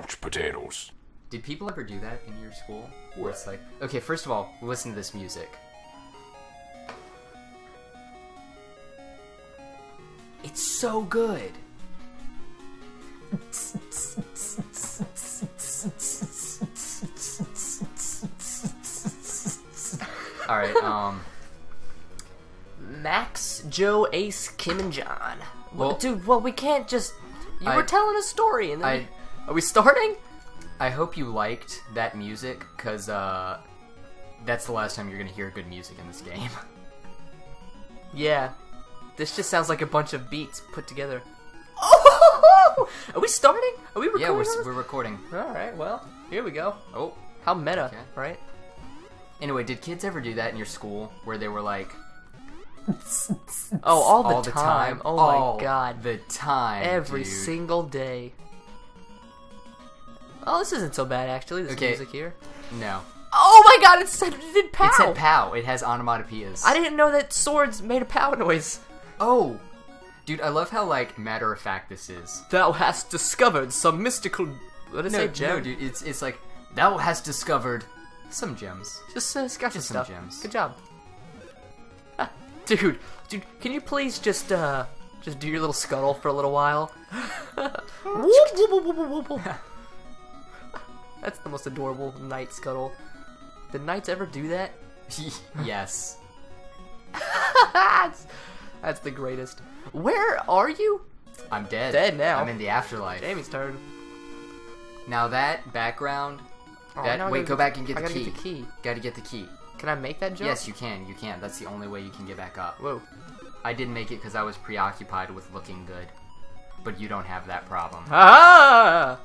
couch potatoes. Did people ever do that in your school? Where it's like, okay, first of all, listen to this music. It's so good. All right, Max, Joe, Ace, Kim, and John. Well, dude, well, we can't just... You were telling a story, and then... Are we starting? I hope you liked that music, because that's the last time you're going to hear good music in this game. Yeah. This just sounds like a bunch of beats put together. Oh! Are we starting? Are we recording? Yeah, we're recording. All right, well, here we go. Oh, how meta, okay. Right? Anyway, did kids ever do that in your school, where they were like... Oh, all the time. Oh my god. The time. Every single day. Oh, this isn't so bad actually. This music here. No. Oh my god, it said pow. It said pow. It has onomatopoeias. I didn't know that swords made a pow noise. Oh. Dude, I love how like matter of fact this is. Thou hast discovered some mystical gem. No, dude, it's like thou hast discovered some gems. Just some gems. Good job. Dude, can you please just do your little scuttle for a little while? That's the most adorable knight scuttle. Did knights ever do that? Yes. That's the greatest. Where are you? I'm dead. Dead now. I'm in the afterlife. Jamie's turn. Now that background. Oh, that, wait, go back and get the key. Gotta get the key. Can I make that jump? Yes, you can. You can. That's the only way you can get back up. Whoa. I didn't make it because I was preoccupied with looking good. But you don't have that problem. Ah!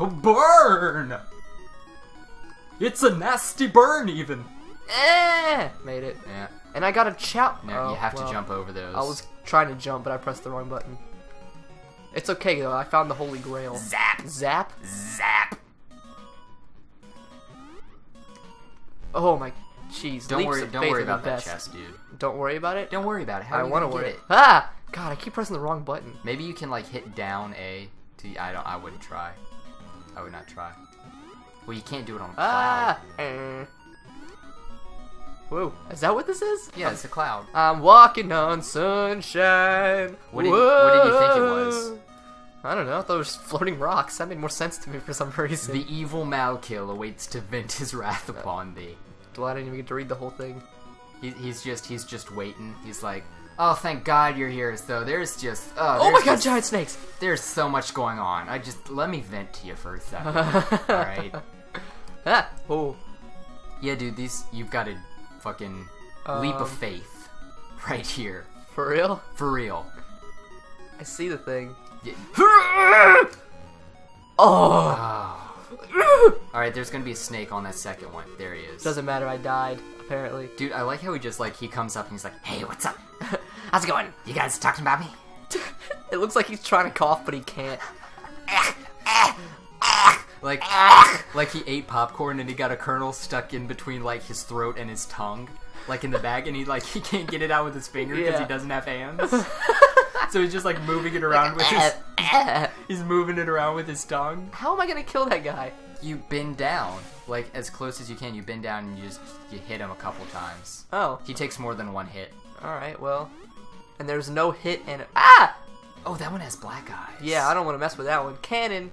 A burn! It's a nasty burn, even. Eh! Made it. Yeah. And I got a chow. No, you have to jump over those. I was trying to jump, but I pressed the wrong button. It's okay, though. I found the Holy Grail. Zap! Zap! Zap! Oh, my... Jeez, don't worry about that chest, dude. Don't worry about it? Don't worry about it. How do you want to worry? Ah! God, I keep pressing the wrong button. Maybe you can, like, hit down A to... I wouldn't try. I would not try. Well, you can't do it on a cloud. Whoa. Is that what this is? Yeah, it's a cloud. I'm walking on sunshine. What did you think it was? I don't know. I thought it was floating rocks. That made more sense to me for some reason. The evil Malkil awaits to vent his wrath upon thee. Well, I didn't even get to read the whole thing. He's just waiting. He's like, oh, thank God you're here. So there's just oh my God, giant snakes! There's so much going on. Let me vent to you for a second. All right. Ah, oh. Yeah, dude. You've got a fucking leap of faith right here. For real? For real. I see the thing. Yeah. Oh. Alright, there's gonna be a snake on that second one. There he is. Doesn't matter, I died, apparently. Dude, I like how he just, like, he comes up and he's like, hey, what's up? How's it going? You guys talking about me? It looks like he's trying to cough, but he can't. like he ate popcorn and he got a kernel stuck in between, like, his throat and his tongue. Like, in the bag, and he can't get it out with his finger because he doesn't have hands. So he's just, like, moving it around with his... He's moving it around with his tongue. How am I gonna kill that guy? You bend down, like as close as you can. You bend down and you hit him a couple times. Oh, he takes more than one hit. All right, well, and there's no hit in it. Ah! Oh, that one has black eyes. Yeah, I don't want to mess with that one. Cannon.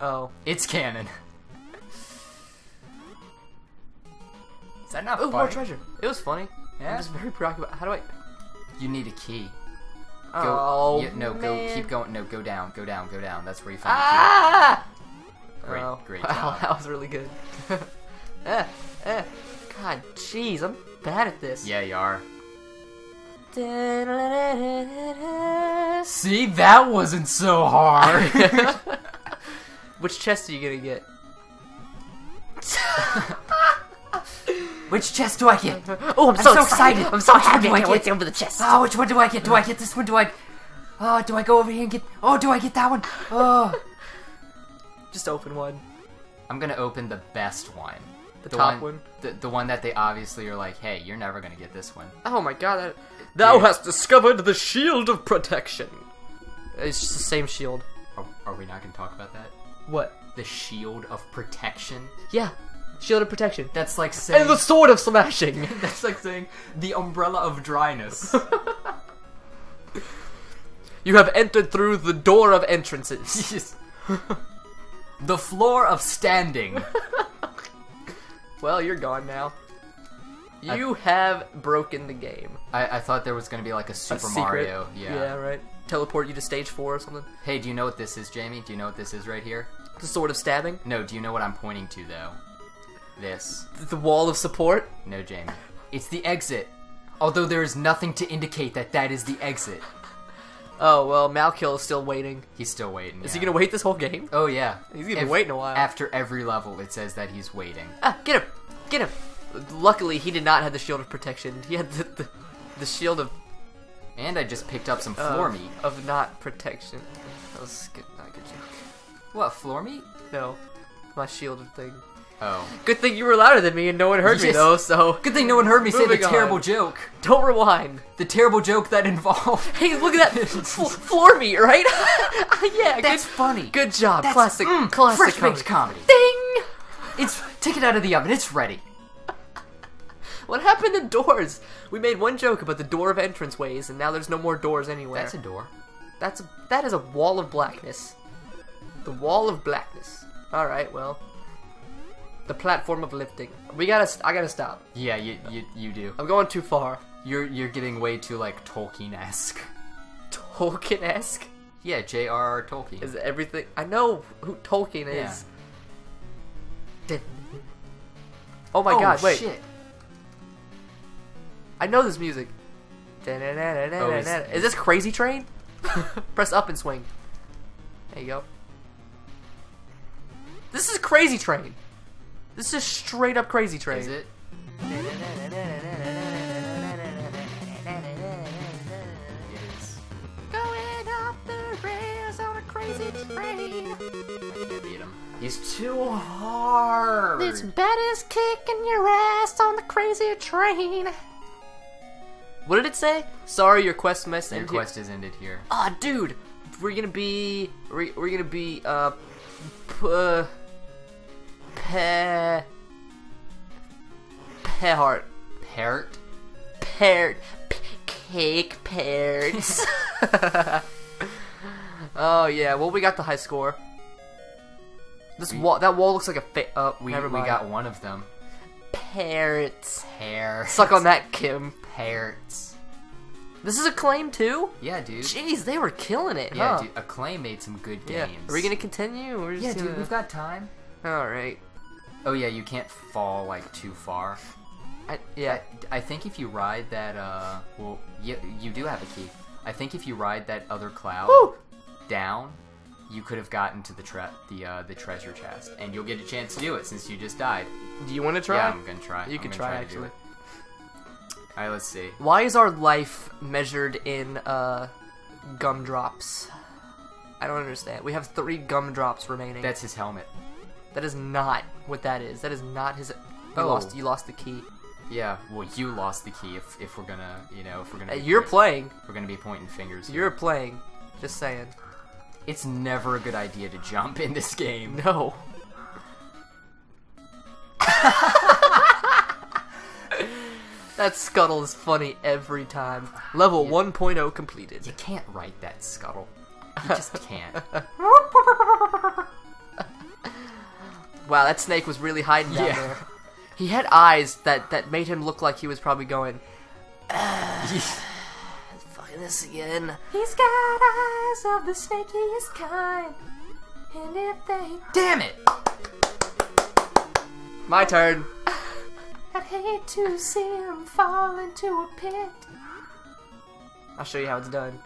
Oh, it's cannon. Is that not funny? More treasure. It was funny. Yeah. I'm just very preoccupied. How do I? You need a key. Go, oh, yeah, no, man. Go, keep going. No, go down, go down, go down. That's where you find the key. Great job. That was really good. God, jeez, I'm bad at this. Yeah, you are. See, that wasn't so hard. Which chest are you gonna get? Which chest do I get? Oh, I'm so excited. I'm so happy. I can't wait to open the chest. Oh, which one do I get? Do I get this one? Do I go over here and get... Oh, do I get that one? Oh. Just open one. I'm going to open the best one. The top one? The one that they obviously are like, hey, you're never going to get this one. Oh my god. Thou hast discovered the shield of protection. It's just the same shield. Are we not going to talk about that? What? The shield of protection. Yeah, shield of protection. That's like saying... And the sword of smashing. That's like saying the umbrella of dryness. You have entered through the door of entrances. Yes. The floor of standing. Well, you're gone now. You have broken the game. I thought there was going to be like a Super Mario. Yeah, right. Teleport you to stage 4 or something. Hey, do you know what this is, Jamie? Do you know what this is right here? The sword of stabbing? No, do you know what I'm pointing to, though? This. The wall of support? No, Jamie. It's the exit. Although there is nothing to indicate that that is the exit. Oh, well, Malkil is still waiting. He's still waiting, Is he going to wait this whole game? Oh, yeah. He's going to be waiting a while. After every level, it says that he's waiting. Ah, get him! Get him! Luckily, he did not have the shield of protection. He had the shield of... And I just picked up some floor meat. Of not protection. That was good, not good joke. What, floor meat? No. My shield thing. Oh. Good thing you were louder than me and no one heard me, though, so... Good thing no one heard me say the terrible joke. Don't rewind. The terrible joke that involved... Hey, look at that! Floor meat, right? Yeah, that's funny. Good job. That's classic. Classic fresh-baked comedy. Ding! Take it out of the oven. It's ready. What happened to doors? We made one joke about the door of entranceways, and now there's no more doors anywhere. That's a door. That is a wall of blackness. The wall of blackness. All right, well, the platform of lifting. I gotta stop. Yeah, you do. I'm going too far. You're getting way too like Tolkien-esque. Tolkien-esque? Yeah, J.R.R. Tolkien. Is everything? I know who Tolkien is. Yeah. Oh my God! Wait. Shit. I know this music. Is this Crazy Train? Press up and swing. There you go. This is Crazy Train. This is straight up Crazy Train. Is it? Yes. Going off the rails on a crazy train. I can't beat him. He's too hard. This bat is kicking your ass on the crazy train. What did it say? Sorry, your quest must end. Your quest is ended here. Ah, oh, dude, we're gonna be cake parts. Oh yeah, well we got the high score. That wall looks like a we got one of them. Parrots. Hair. Suck on that, Kim. Parrots. This is Acclaim too? Yeah, dude. Jeez, they were killing it, huh? Yeah, dude. Acclaim made some good games. Yeah. Are we gonna continue? Or yeah, dude, we've got time. Alright. Oh yeah, you can't fall, like, too far. I think if you ride that, well, you do have a key. I think if you ride that other cloud down, you could have gotten to the treasure chest, and you'll get a chance to do it since you just died. Do you want to try? Yeah, I'm gonna try. You can try actually. All right, let's see. Why is our life measured in gumdrops? I don't understand. We have 3 gumdrops remaining. That's his helmet. That is not what that is. That is not his. You lost the key. Yeah. Well, you lost the key. If we're gonna, if we're gonna. You're playing. We're gonna be pointing fingers. You're playing. Just saying. It's never a good idea to jump in this game. No. That scuttle is funny every time. Level 1.0 completed. You can't write that scuttle. You just can't. Wow, that snake was really hiding down there. He had eyes that made him look like he was probably going... this again. He's got eyes of the snakiest kind, and if they... Damn it! My turn. I'd hate to see him fall into a pit. I'll show you how it's done.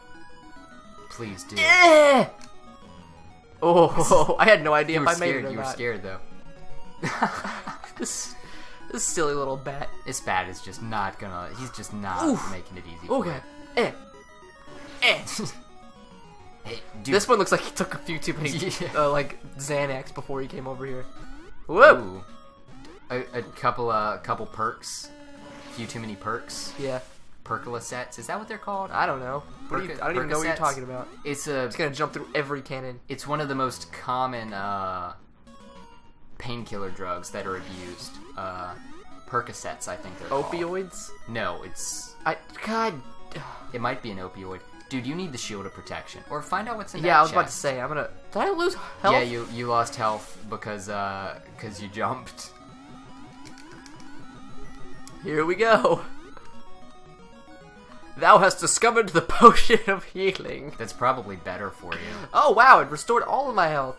Please do. Yeah! Oh, I had no idea if I made it or not. You were scared, though. This silly little bat. This bat is just not gonna... He's just not making it easy for him. Eh. Hey, this one looks like he took a few too many like Xanax before he came over here. Whoa! A couple perks, a few too many perks. Yeah. pergola sets. Is that what they're called? I don't know. I don't even know what you're talking about. It's gonna jump through every cannon. It's one of the most common painkiller drugs that are abused. Percocets, I think they're called. Opioids? No, it's... God... It might be an opioid. Dude, you need the shield of protection. Or find out what's in that chest. Yeah, I was about to say, Did I lose health? Yeah, you lost health because you jumped. Here we go. Thou hast discovered the potion of healing. That's probably better for you. Oh, wow, it restored all of my health.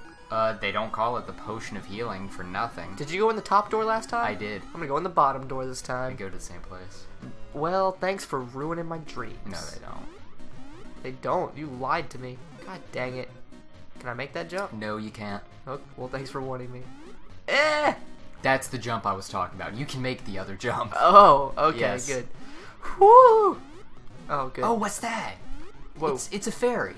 They don't call it the potion of healing for nothing. Did you go in the top door last time? I did. I'm gonna go in the bottom door this time. I go to the same place. Well, thanks for ruining my dreams. No, they don't. They don't. You lied to me. God dang it. Can I make that jump? No, you can't. Oh, well, thanks for warning me. Eh! That's the jump I was talking about. You can make the other jump. Oh, okay, yes. Good. Whoo! Oh, good. Oh, what's that? Whoa. It's a fairy.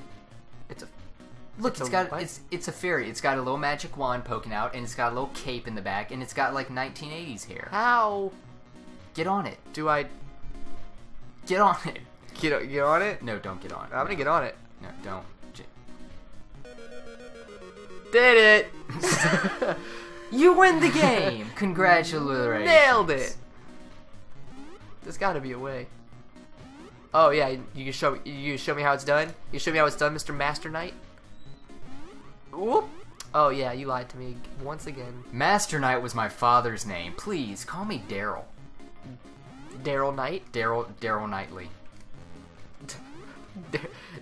Look, it's a fairy. It's got a little magic wand poking out, and it's got a little cape in the back, and it's got like 1980s hair. How? Get on it. Do I? Get on it. Get on it? No, don't get on it. I'm gonna get on it. No, don't. Did it! You win the game. Congratulations. Nailed it. There's got to be a way. Oh yeah, you show me how it's done. You show me how it's done, Mr. Master Knight. Whoop. Oh yeah, you lied to me once again. Master Knight was my father's name. Please call me Daryl. Daryl Knight? Daryl Knightley.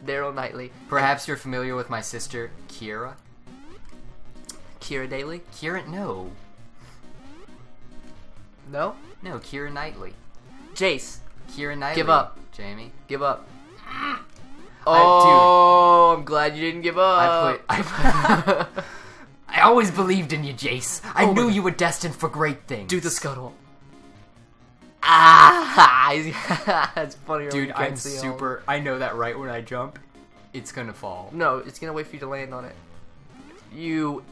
Daryl Knightley. Perhaps you're familiar with my sister Keira. Keira Daly? Keira? No. No? No, Keira Knightley. Jace. Keira Knightley. Give up. Jamie. Give up. Oh, dude, I'm glad you didn't give up. I always believed in you, Jace. I knew you were destined for great things. Do the scuttle. Ah! That's funny. Dude, I'm super... I know that right when I jump, it's gonna fall. No, it's gonna wait for you to land on it. You...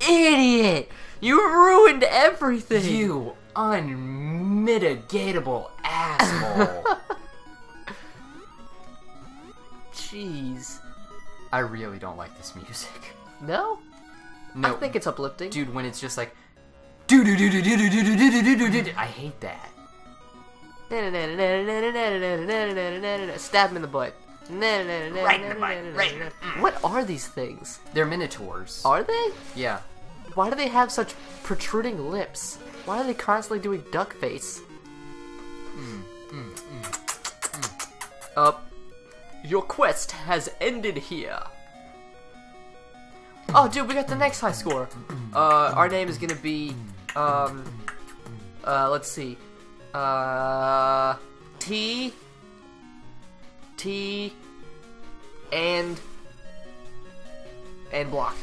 idiot! You ruined everything! You unmitigatable asshole! Jeez. I really don't like this music. No? No. I think it's uplifting. Dude, when it's just like... I hate that. Stab him in the butt. Right in the butt. Right. What are these things? They're minotaurs. Are they? Yeah. Why do they have such protruding lips? Why are they constantly doing duck face? Up. Your quest has ended here. Oh, dude, we got the next high score. Our name is gonna be, let's see, T and block.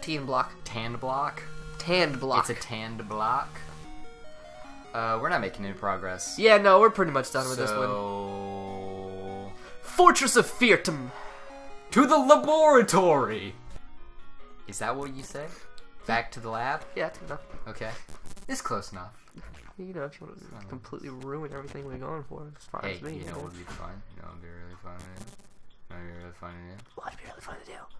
T and block. Tanned block. Tanned block. It's a tanned block. We're not making any progress. Yeah, no, we're pretty much done with this one. Fortress of Feartum. To the laboratory. Is that what you say? Back to the lab? Yeah, that's enough. Okay. It's close enough. You know, if you want to completely ruin everything we're going for, it's fine with me. You know what would be fun? You know what would be really fun to do? What would be really fun to do?